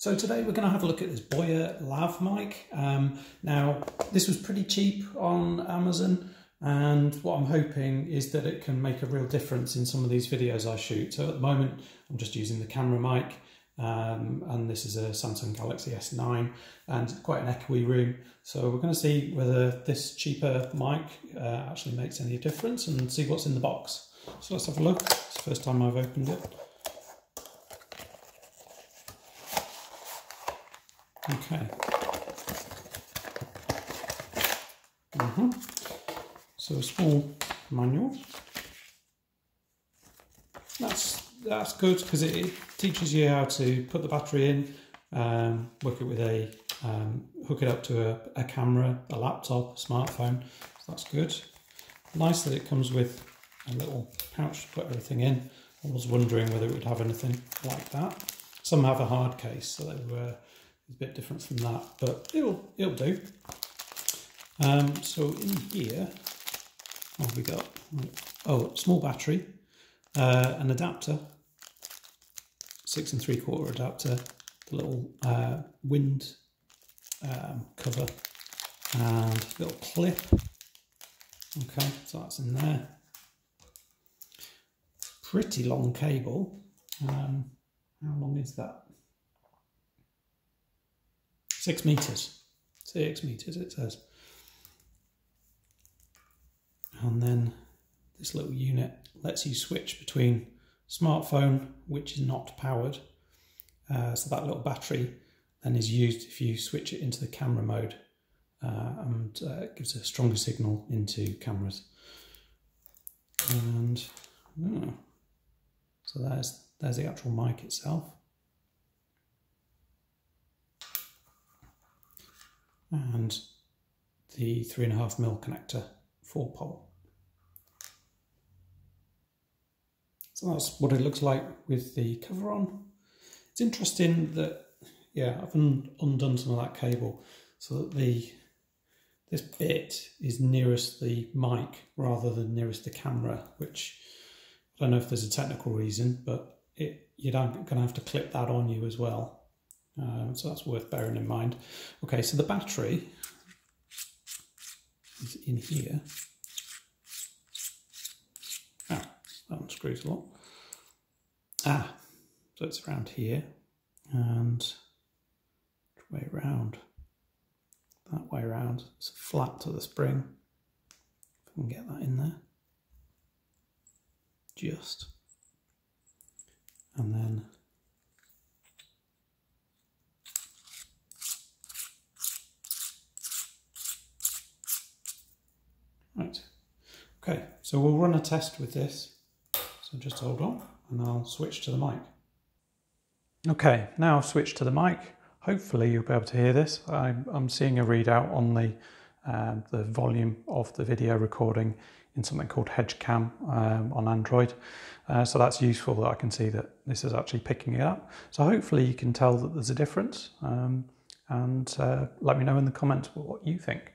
So today we're going to have a look at this Boya lav mic. Now this was pretty cheap on Amazon, and what I'm hoping is that it can make a real difference in some of these videos I shoot. So at the moment I'm just using the camera mic, and this is a Samsung Galaxy S9, and it's quite an echoey room. So we're going to see whether this cheaper mic actually makes any difference and see what's in the box. So let's have a look. It's the first time I've opened it. Okay. So a small manual. That's good because it teaches you how to put the battery in, work it with a hook it up to a camera, a laptop, a smartphone. So that's good. Nice that it comes with a little pouch to put everything in. I was wondering whether it would have anything like that. Some have a hard case, so they were a bit different from that, but it'll do. So in here, what have we got? Oh, small battery, an adapter, 6 3/4 adapter, the little wind cover, and a little clip. Okay, so that's in there. Pretty long cable. How long is that? 6 meters. 6 meters it says. And then this little unit lets you switch between smartphone, which is not powered. So that little battery then is used if you switch it into the camera mode, and it gives a stronger signal into cameras. And so there's the actual mic itself. And the 3.5mm connector 4-pole. So that's what it looks like with the cover on. It's interesting that, yeah, I've undone some of that cable so that this bit is nearest the mic rather than nearest the camera, which I don't know if there's a technical reason, but you're going to have to clip that on you as well. So that's worth bearing in mind. Okay, so the battery is in here. That unscrews a lot. So it's around here, and way round, that way round. It's flat to the spring. If I can get that in there, just, and then. Okay, so we'll run a test with this. So just hold on and I'll switch to the mic. Okay, now I've switched to the mic. Hopefully you'll be able to hear this. I'm seeing a readout on the volume of the video recording in something called Hedgecam on Android. So that's useful that I can see that this is actually picking it up. So hopefully you can tell that there's a difference, and let me know in the comments what you think.